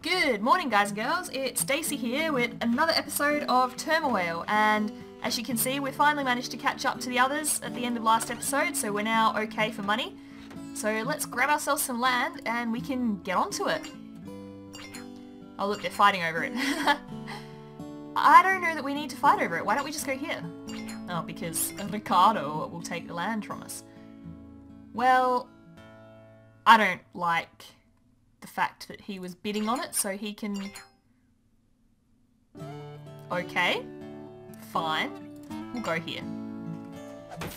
Good morning, guys and girls, it's Stacey here with another episode of Turmoil, and as you can see, we finally managed to catch up to the others at the end of last episode, so we're now okay for money. So let's grab ourselves some land and we can get onto it. Oh look, they're fighting over it. I don't know that we need to fight over it, why don't we just go here? Oh, because Ricardo will take the land from us. Well, I don't like the fact that he was bidding on it, so he can... Okay, fine, we'll go here.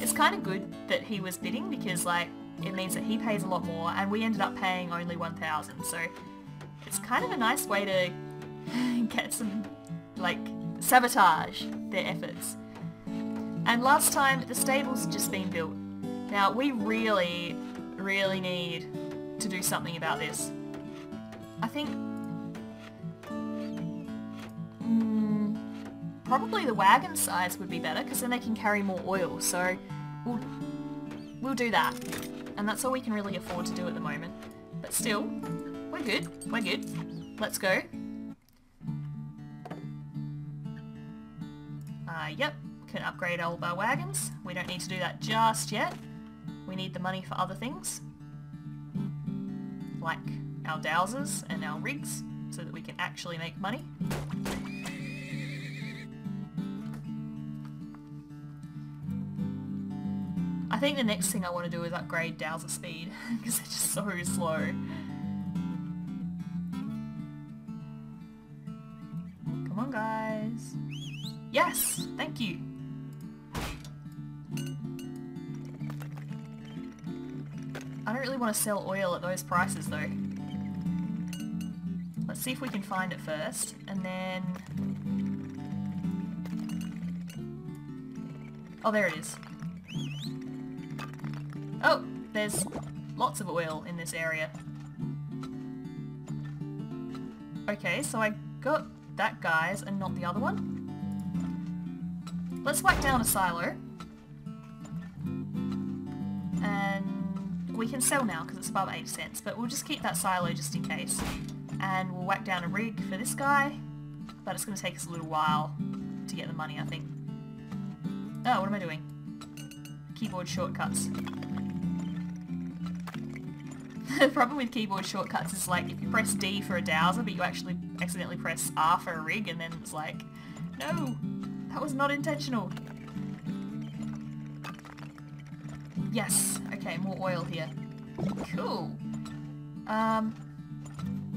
It's kind of good that he was bidding because, like, it means that he pays a lot more and we ended up paying only 1,000, so it's kind of a nice way to get some, like, sabotage their efforts. And last time, the stable's just been built. Now, we really, really need to do something about this. I think probably the wagon size would be better because then they can carry more oil, so we'll do that, and that's all we can really afford to do at the moment, but still we're good. Let's go. Yep, can upgrade all of our wagons. We don't need to do that just yet, we need the money for other things like our dowsers and our rigs, so that we can actually make money. I think the next thing I want to do is upgrade dowser speed, because they're just so slow. Come on, guys. Yes! Thank you! I don't really want to sell oil at those prices though. Let's see if we can find it first, and then... Oh, there it is. Oh, there's lots of oil in this area. Okay, so I got that guy's and not the other one. Let's whack down a silo. We can sell now because it's above 8 cents, but we'll just keep that silo just in case. And we'll whack down a rig for this guy, but it's going to take us a little while to get the money, I think. Oh, what am I doing? Keyboard shortcuts. The problem with keyboard shortcuts is, like, if you press D for a dowser, but you actually accidentally press R for a rig, and then it's like, no, that was not intentional. Yes! Okay, more oil here. Cool!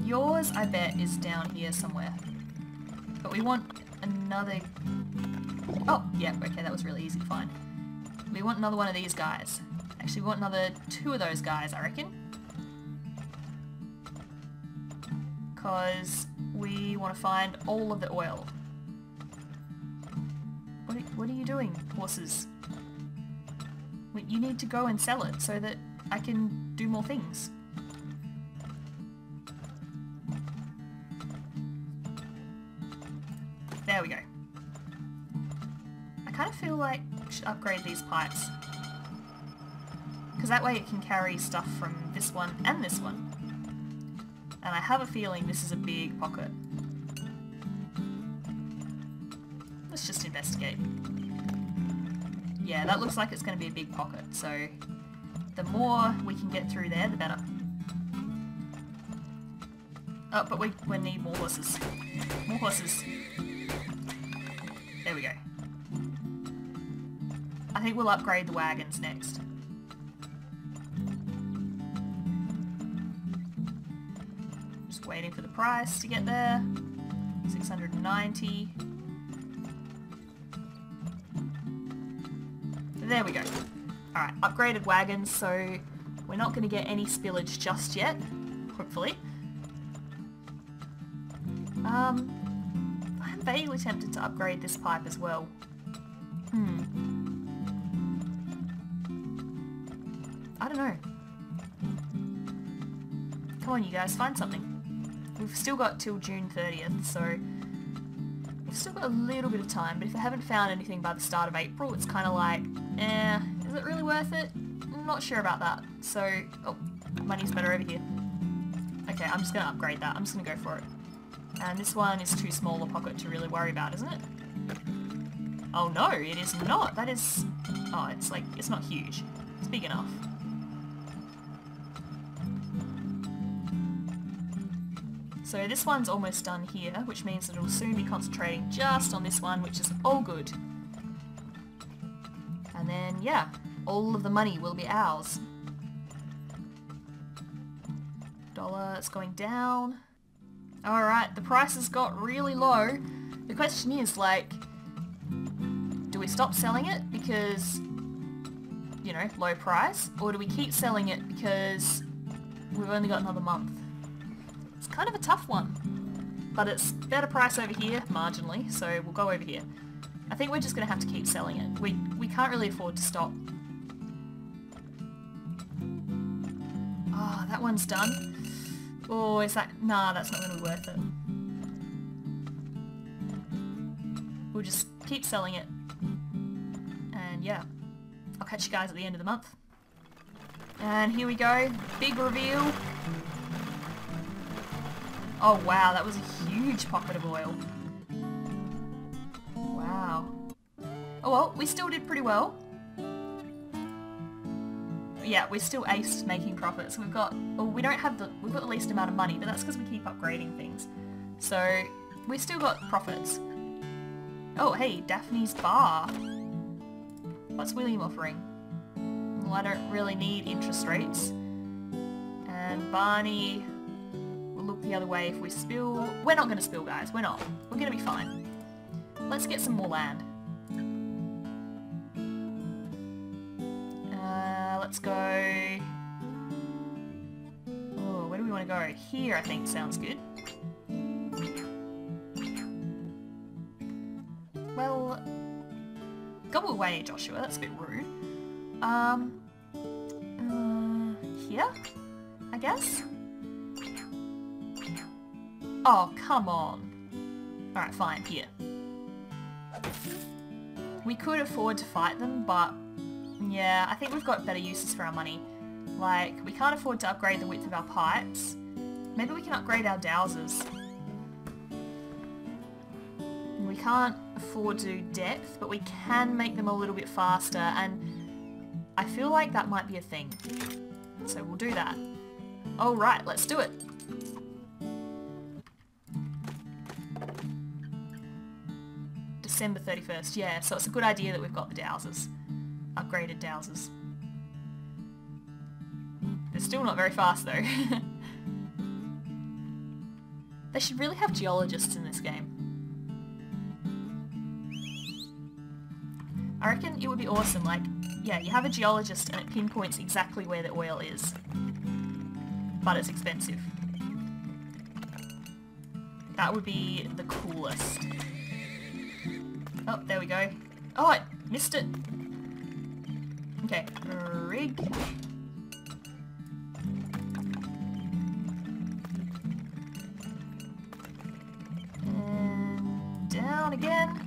Yours, I bet, is down here somewhere. But we want another... Oh, yeah, okay, that was really easy to find. We want another one of these guys. Actually, we want another 2 of those guys, I reckon. Because we want to find all of the oil. What are you doing, horses? You need to go and sell it so that I can do more things. There we go. I kind of feel like we should upgrade these pipes. Because that way it can carry stuff from this one and this one. And I have a feeling this is a big pocket. Let's just investigate. Yeah, that looks like it's going to be a big pocket, so the more we can get through there, the better. Oh, but we need more horses. More horses. There we go. I think we'll upgrade the wagons next. Just waiting for the price to get there. 690. There we go. Alright, upgraded wagons, so we're not going to get any spillage just yet, hopefully. I'm vaguely tempted to upgrade this pipe as well. I don't know. Come on, you guys, find something. We've still got till June 30th, so... We've still got a little bit of time, but if I haven't found anything by the start of April, it's kind of like, is it really worth it? I'm not sure about that. So, oh, money's better over here. I Okay, I'm just going to upgrade that. I'm just going to go for it. And this one is too small a pocket to really worry about, isn't it? Oh no, it is not. That is... Oh, it's like... It's not huge. It's big enough. So this one's almost done here, which means that it'll soon be concentrating just on this one, which is all good. And then, yeah, all of the money will be ours. Dollar, it's going down. Alright, the prices got really low. The question is, like, do we stop selling it because, you know, low price? Or do we keep selling it because we've only got another month? It's kind of a tough one, but it's better price over here, marginally, so we'll go over here. I think we're just going to have to keep selling it. We can't really afford to stop. Ah, oh, that one's done. Oh, is that... Nah, that's not going to be worth it. We'll just keep selling it. And yeah, I'll catch you guys at the end of the month. And here we go, big reveal. Oh wow, that was a huge pocket of oil. Wow. Oh well, we still did pretty well. Yeah, we're still aced making profits. We've got, well, we don't have the, we've got the least amount of money, but that's because we keep upgrading things. So, we still got profits. Oh hey, Daphne's bar. What's William offering? Well, I don't really need interest rates. And Barney... look the other way if we spill. We're not going to spill, guys. We're not. We're going to be fine. Let's get some more land. Let's go... Oh, where do we want to go? Here, I think, sounds good. Well... Go away, Joshua. That's a bit rude. Here? I guess? Oh, come on. Alright, fine, here. We could afford to fight them, but yeah, I think we've got better uses for our money. Like, we can't afford to upgrade the width of our pipes. Maybe we can upgrade our dowsers. We can't afford to depth, but we can make them a little bit faster, and I feel like that might be a thing. So we'll do that. Alright, let's do it. December 31st, yeah, so it's a good idea that we've got the dowsers. Upgraded dowsers. They're still not very fast though. They should really have geologists in this game. I reckon it would be awesome, like, yeah, you have a geologist and it pinpoints exactly where the oil is. But it's expensive. That would be the coolest. Oh, there we go. Oh, I missed it. Okay, rig. And down again.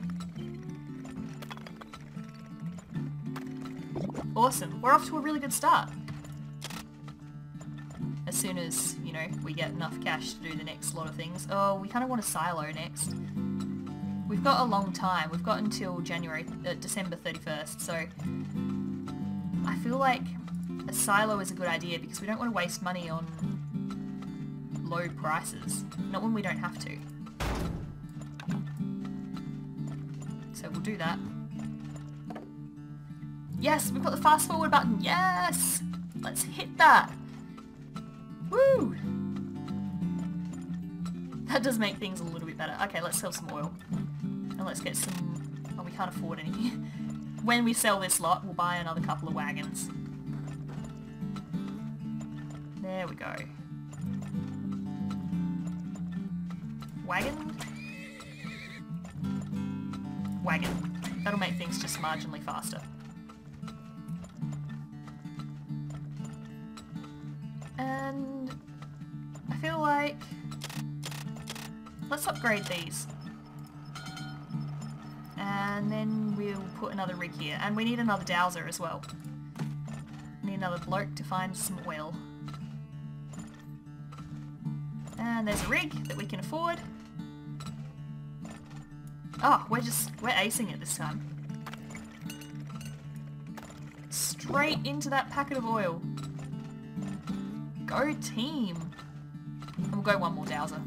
Awesome. We're off to a really good start. As soon as, you know, we get enough cash to do the next lot of things. Oh, we kind of want a silo next. We've got a long time. We've got until December 31st, so I feel like a silo is a good idea because we don't want to waste money on low prices. Not when we don't have to. So we'll do that. Yes, we've got the fast forward button. Yes! Let's hit that. Woo! That does make things a little bit better. Okay, let's sell some oil. And let's get some... Oh, we can't afford any. When we sell this lot, we'll buy another couple of wagons. There we go. Wagon? Wagon. That'll make things just marginally faster. And... I feel like... Let's upgrade these. And then we'll put another rig here. And we need another dowser as well. Need another bloke to find some oil. And there's a rig that we can afford. Oh, we're acing it this time. Straight into that packet of oil. Go team. And we'll go one more dowser.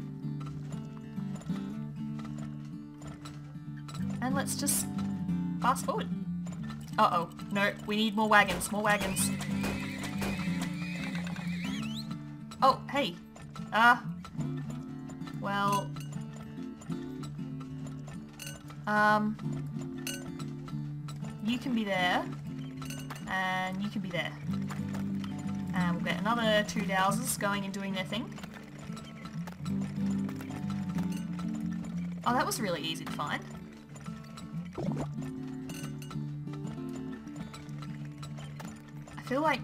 And let's just fast forward. Uh-oh. No, we need more wagons. More wagons. Oh, hey. Well... you can be there. And you can be there. And we'll get another two dowsers going and doing their thing. Oh, that was really easy to find. I feel like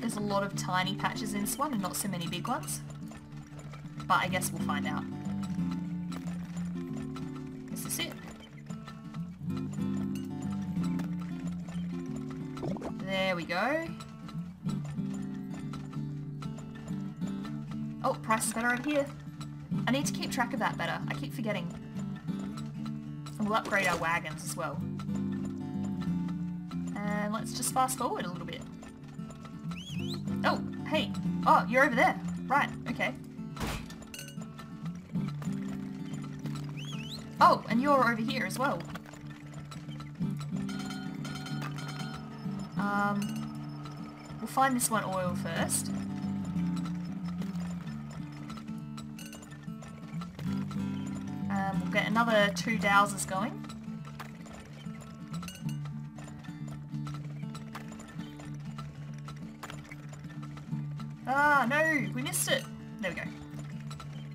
there's a lot of tiny patches in this one and not so many big ones. But I guess we'll find out. Is this it? There we go. Oh, price is better over here. I need to keep track of that better. I keep forgetting. And we'll upgrade our wagons as well. And let's just fast forward a little bit. Oh, hey. Oh, you're over there. Right, okay. Oh, and you're over here as well. We'll find this one oil first. We'll get another two dowsers going. Ah, no! We missed it! There we go.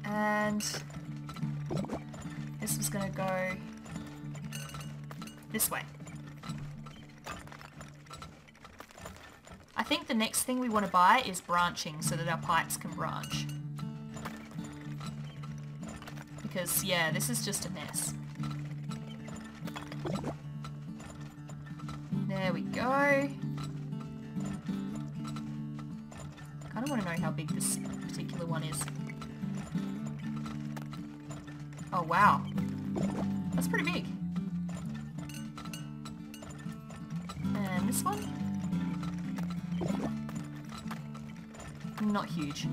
And... this was gonna go... this way. I think the next thing we want to buy is branching, so that our pipes can branch. Because, yeah, this is just a mess. There we go. I kind of want to know how big this particular one is. Oh, wow. That's pretty big. And this one? Not huge.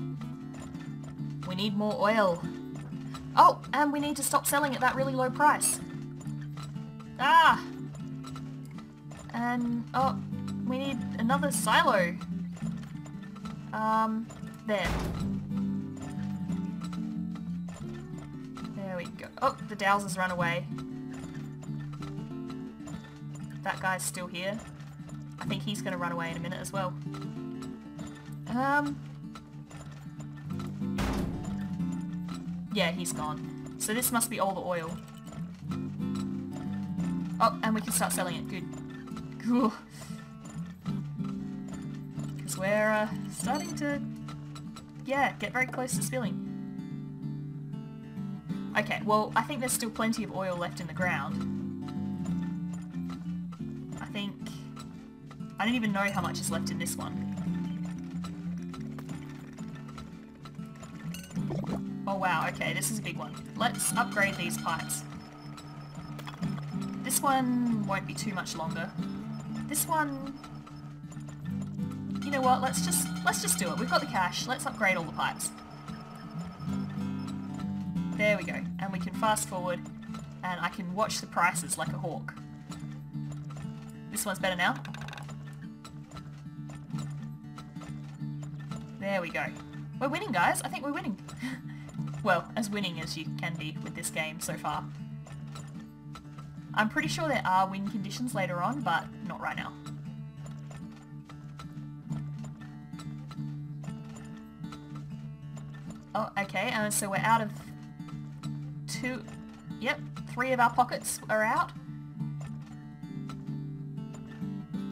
We need more oil. Oh, and we need to stop selling at that really low price. Ah! And, oh, we need another silo. There. There we go. Oh, the dowser's run away. That guy's still here. I think he's gonna run away in a minute as well. Yeah, he's gone. So this must be all the oil. Oh, and we can start selling it. Good. Cool. Because we're starting to, yeah, get very close to spilling. Okay, well, I think there's still plenty of oil left in the ground. I think... I don't even know how much is left in this one. Oh wow, okay, this is a big one. Let's upgrade these pipes. This one won't be too much longer. This one... you know what, let's just do it. We've got the cash, let's upgrade all the pipes. There we go, and we can fast forward, and I can watch the prices like a hawk. This one's better now. There we go. We're winning, guys, I think we're winning. Well, as winning as you can be with this game so far. I'm pretty sure there are win conditions later on, but not right now. Oh, okay, and so we're out of two... yep, three of our pockets are out.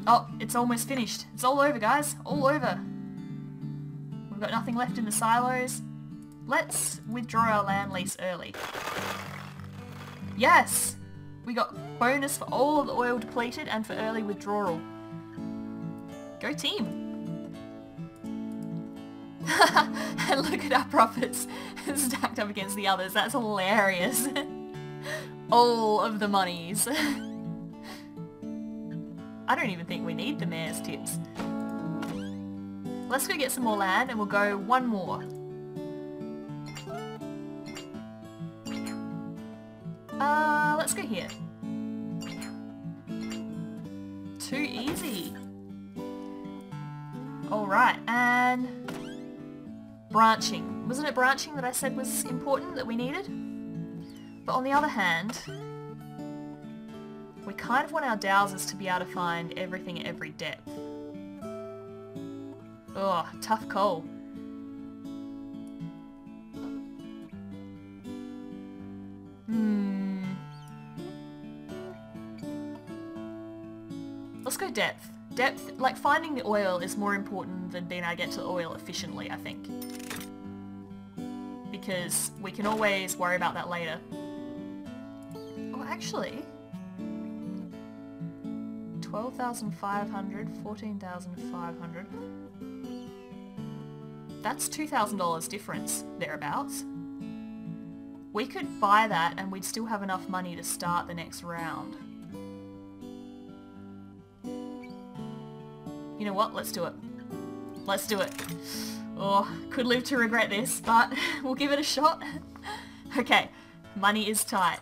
Oh, it's almost finished. It's all over, guys. All over. We've got nothing left in the silos. Let's withdraw our land lease early. Yes! We got bonus for all of the oil depleted and for early withdrawal. Go team! And look at our profits stacked up against the others. That's hilarious. All of the monies. I don't even think we need the mayor's tips. Let's go get some more land and we'll go one more. Let's go here. Too easy. Alright, and... branching. Wasn't it branching that I said was important, that we needed? But on the other hand, we kind of want our dowsers to be able to find everything at every depth. Ugh, tough call. Let's go depth. Depth, like finding the oil is more important than being able to get to the oil efficiently, I think. Because we can always worry about that later. Oh, actually... 12,500, 14,500... That's $2,000 difference, thereabouts. We could buy that and we'd still have enough money to start the next round. You know what? Let's do it. Let's do it. Oh, could live to regret this, but we'll give it a shot. Okay, money is tight.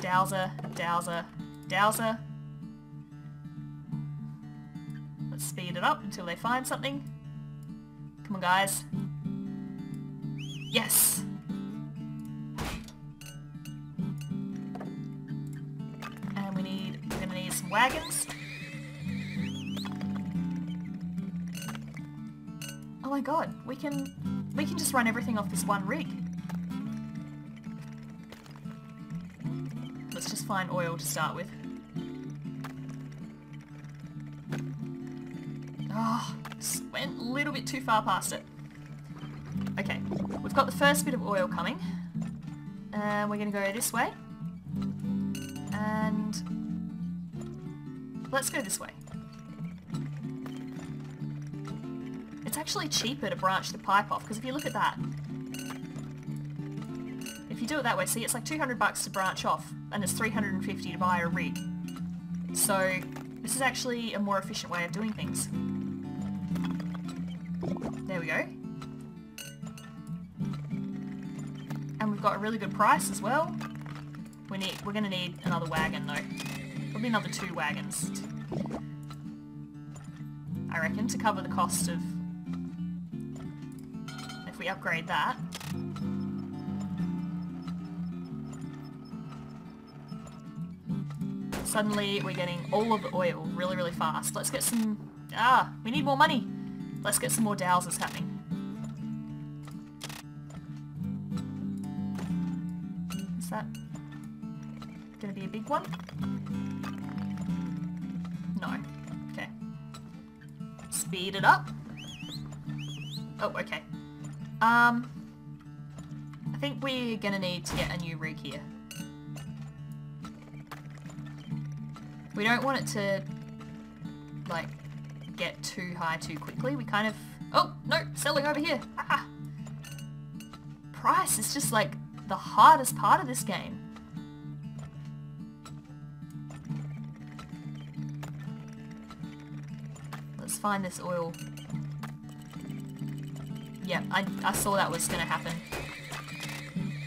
Dowser, dowser, dowser. Let's speed it up until they find something. Come on, guys. Yes! Wagons. Oh my god, we can just run everything off this one rig. Let's just find oil to start with. Oh, just went a little bit too far past it. Okay, we've got the first bit of oil coming. And we're gonna go this way. And... let's go this way. It's actually cheaper to branch the pipe off, because if you look at that... if you do it that way, see, it's like 200 bucks to branch off, and it's 350 to buy a rig. So, this is actually a more efficient way of doing things. There we go. And we've got a really good price as well. We're gonna need another wagon, though. Probably another 2 wagons, I reckon, to cover the cost of... if we upgrade that. Suddenly we're getting all of the oil really, really fast. Let's get some... ah, we need more money! Let's get some more dowsers happening. Is that gonna be a big one? No. Okay. Speed it up. Oh, okay. I think we're gonna need to get a new rig here. We don't want it to, like, get too high too quickly. We kind of... oh, no! Selling over here! Ah! Price is just, like, the hardest part of this game. Find this oil. Yeah, I saw that was going to happen.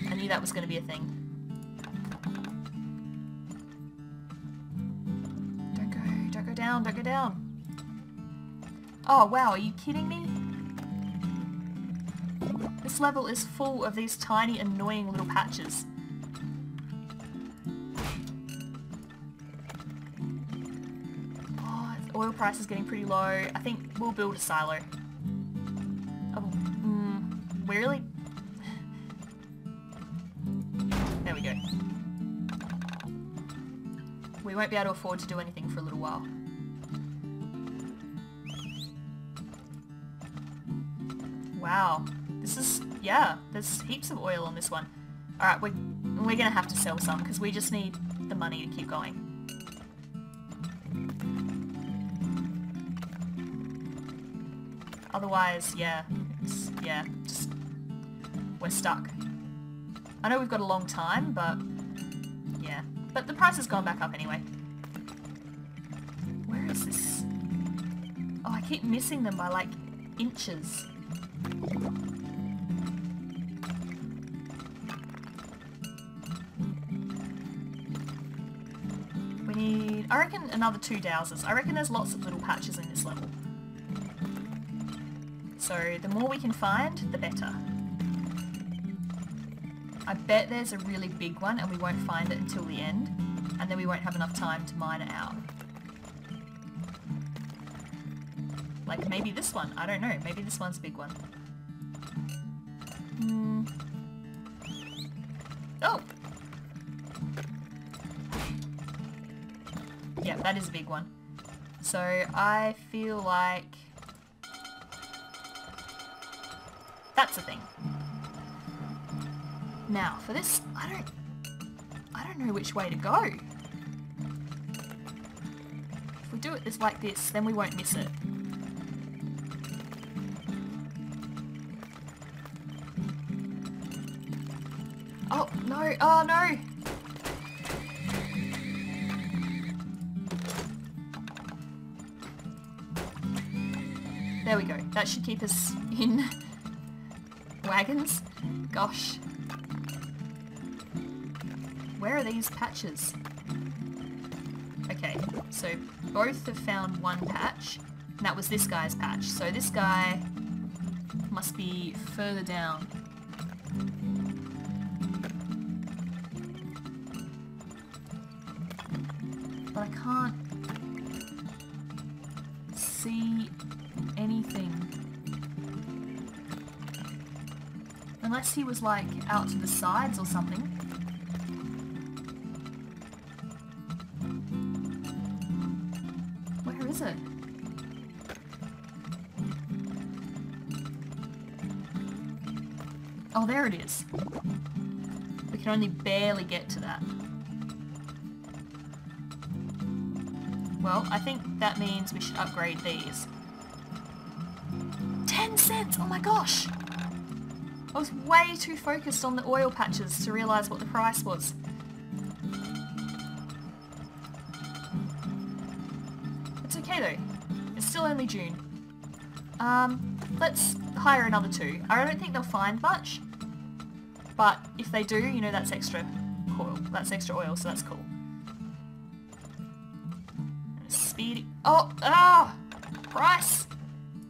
I knew that was going to be a thing. Don't go down, don't go down. Oh wow, are you kidding me? This level is full of these tiny annoying little patches. Oil price is getting pretty low. I think we'll build a silo. Oh, we're really... there we go. We won't be able to afford to do anything for a little while. Wow. This is... yeah, there's heaps of oil on this one. Alright, we're gonna have to sell some, because we just need the money to keep going. Otherwise, yeah, just... we're stuck. I know we've got a long time, but... yeah. But the price has gone back up anyway. Where is this? Oh, I keep missing them by, like, inches. We need... I reckon another 2 dowsers. I reckon there's lots of little patches in this level. So, the more we can find, the better. I bet there's a really big one and we won't find it until the end. And then we won't have enough time to mine it out. Like, maybe this one. I don't know. Maybe this one's a big one. Oh! Yeah, that is a big one. So, I feel like... that's a thing. Now, for this, I don't know which way to go. If we do it this like this, then we won't miss it. Oh, no. Oh, no. There we go. That should keep us in wagons. Gosh. Where are these patches? Okay, so both have found one patch, and that was this guy's patch. So this guy must be further down. But I can't see anything. Unless he was, like, out to the sides or something. Where is it? Oh, there it is. We can only barely get to that. Well, I think that means we should upgrade these. 10 cents! Oh my gosh! I was way too focused on the oil patches to realise what the price was. It's okay though. It's still only June. Let's hire another 2. I don't think they'll find much, but if they do, you know, that's extra oil. That's extra oil, so that's cool. Speedy. Oh! Ah! Price!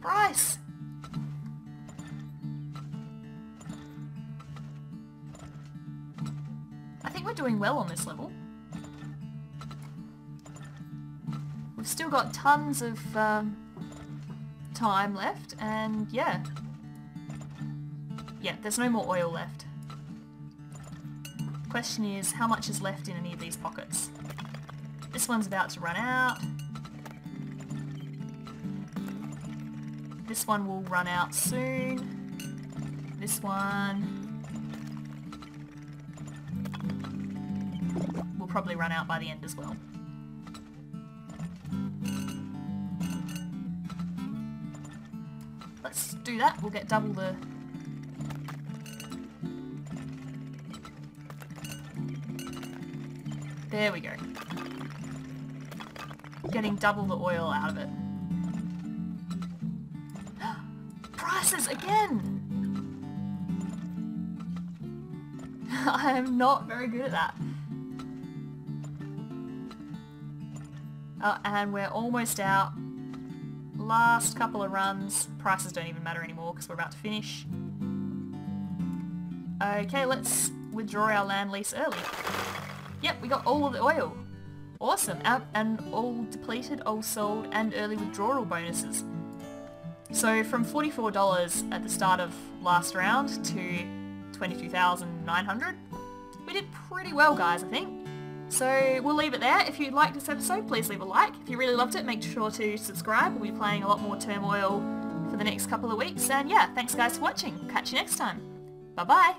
Price! Doing well on this level. We've still got tons of time left, and yeah, there's no more oil left. Question is, how much is left in any of these pockets? This one's about to run out. This one will run out soon. This one probably run out by the end as well. Let's do that. We'll get double the... there we go. Getting double the oil out of it. Prices again! I am not very good at that. And we're almost out. Last couple of runs. Prices don't even matter anymore because we're about to finish. Okay, let's withdraw our land lease early. Yep, we got all of the oil. Awesome. And all depleted, all sold, and early withdrawal bonuses. So from $44 at the start of last round to $22,900, we did pretty well, guys, I think. So we'll leave it there. If you liked this episode, please leave a like. If you really loved it, make sure to subscribe. We'll be playing a lot more Turmoil for the next couple of weeks. And yeah, thanks guys for watching. Catch you next time. Bye bye.